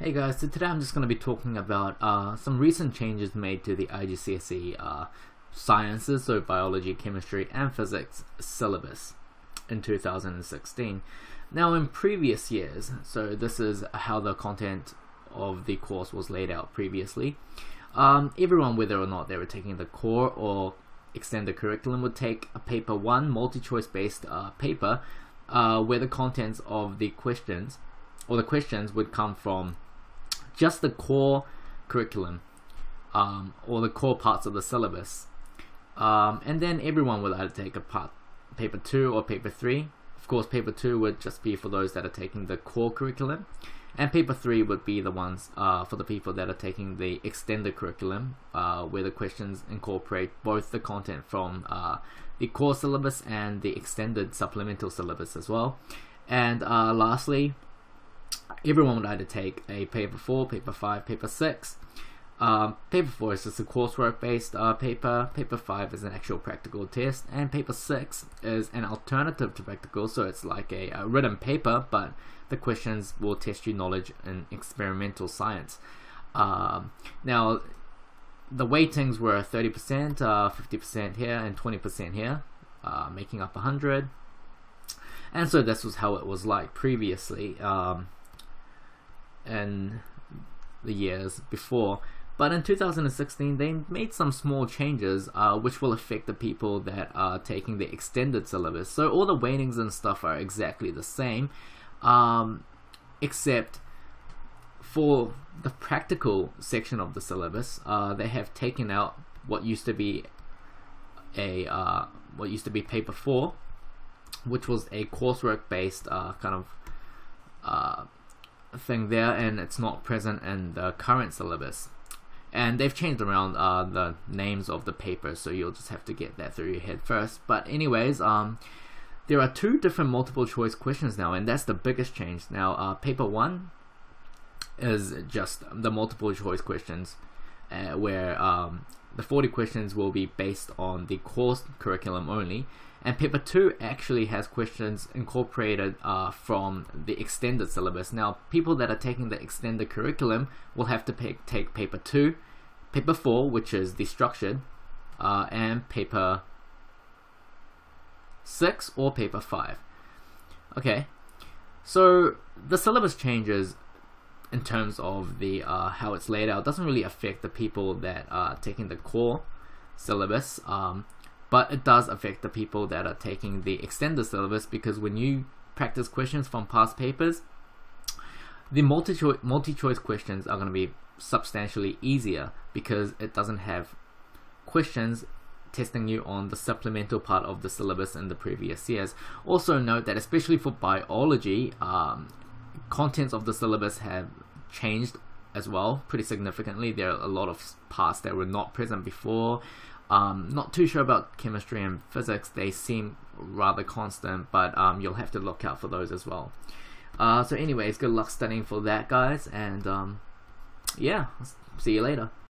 Hey guys, so today I'm just going to be talking about some recent changes made to the IGCSE sciences, so biology, chemistry and physics syllabus in 2016. Now in previous years, so this is how the content of the course was laid out previously, everyone, whether or not they were taking the core or extended curriculum, would take a paper 1 multi-choice based paper where the contents of the questions would come from just the core curriculum or the core parts of the syllabus, and then everyone will either take a paper 2 or paper 3. Of course, paper 2 would just be for those that are taking the core curriculum, and paper 3 would be the ones for the people that are taking the extended curriculum, where the questions incorporate both the content from the core syllabus and the extended supplemental syllabus as well. And lastly, everyone would either take a paper 4, paper 5, paper 6. Paper 4 is just a coursework based paper, paper 5 is an actual practical test, and paper 6 is an alternative to practical, so it's like a written paper, but the questions will test your knowledge in experimental science. Now, the weightings were 30%, 50% here, and 20% here, making up 100. And so this was how it was like previously in the years before. But in 2016 they made some small changes which will affect the people that are taking the extended syllabus. So all the weightings and stuff are exactly the same, except for the practical section of the syllabus. They have taken out what used to be a paper 4, which was a coursework based kind of thing there, and it's not present in the current syllabus. And they've changed around the names of the papers, so you'll just have to get that through your head first. But anyways, there are 2 different multiple choice questions now, and that's the biggest change. Now paper 1 is just the multiple choice questions, where the 40 questions will be based on the course curriculum only, and paper 2 actually has questions incorporated from the extended syllabus. Now people that are taking the extended curriculum will have to take paper 2, paper 4, which is the structured, and paper 6 or paper 5. Okay, so the syllabus changes in terms of the how it's laid out. It doesn't really affect the people that are taking the core syllabus, but it does affect the people that are taking the extended syllabus, because when you practice questions from past papers, the multi-choice questions are going to be substantially easier, because it doesn't have questions testing you on the supplemental part of the syllabus in the previous years. Also note that especially for biology, contents of the syllabus have changed as well pretty significantly. There are a lot of parts that were not present before. Not too sure about chemistry and physics, they seem rather constant, but you'll have to look out for those as well. So anyways, good luck studying for that guys, and yeah, see you later.